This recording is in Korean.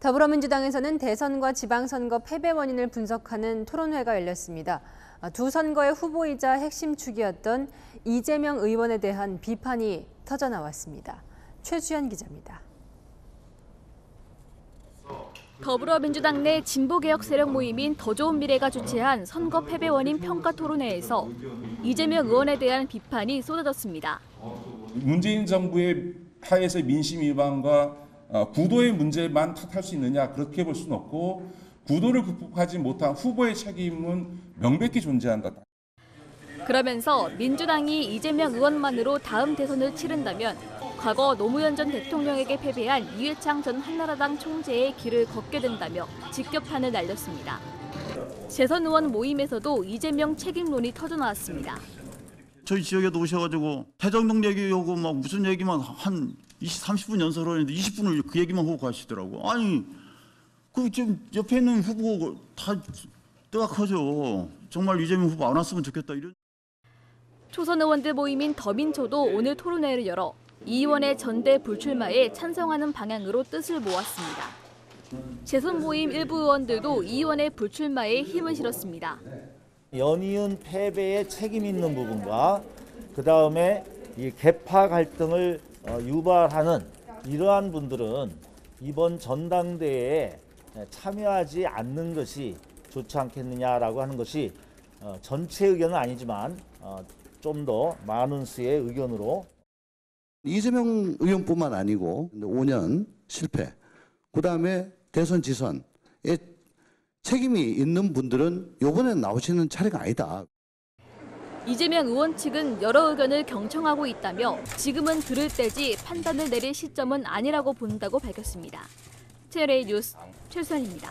더불어민주당에서는 대선과 지방선거 패배 원인을 분석하는 토론회가 열렸습니다. 두 선거의 후보이자 핵심 축이었던 이재명 의원에 대한 비판이 터져나왔습니다. 최수연 기자입니다. 더불어민주당 내 진보개혁 세력 모임인 더 좋은 미래가 주최한 선거 패배 원인 평가 토론회에서 이재명 의원에 대한 비판이 쏟아졌습니다. 문재인 정부의 하에서 민심 위반과 구도의 문제만 탓할 수 있느냐 그렇게 볼 수는 없고 구도를 극복하지 못한 후보의 책임은 명백히 존재한다. 그러면서 민주당이 이재명 의원만으로 다음 대선을 치른다면 과거 노무현 전 대통령에게 패배한 이회창 전 한나라당 총재의 길을 걷게 된다며 직격탄을 날렸습니다. 재선 의원 모임에서도 이재명 책임론이 터져나왔습니다. 저희 지역에도 오셔가지고 대정동 얘기하고 막 무슨 얘기만 한 20, 30분 연설을 했는데 20분을 그 얘기만 하고 가시더라고. 아니 그 지금 옆에 있는 후보 다 뜨악하죠. 정말 이재명 후보 안 왔으면 좋겠다 이런. 초선 의원들 모임인 더민초도 오늘 토론회를 열어 이 의원의 전대 불출마에 찬성하는 방향으로 뜻을 모았습니다. 재선 모임 일부 의원들도 이 의원의 불출마에 힘을 실었습니다. 연이은 패배에 책임 있는 부분과 그다음에 이 계파 갈등을 유발하는 이러한 분들은 이번 전당대회에 참여하지 않는 것이 좋지 않겠느냐라고 하는 것이 전체 의견은 아니지만 좀 더 많은 수의 의견으로. 이재명 의원뿐만 아니고 5년 실패, 그다음에 대선 지선에 책임이 있는 분들은 이번엔 나오시는 차례가 아니다. 이재명 의원 측은 여러 의견을 경청하고 있다며 지금은 들을 때지 판단을 내릴 시점은 아니라고 본다고 밝혔습니다. 채널A 뉴스 최수연입니다.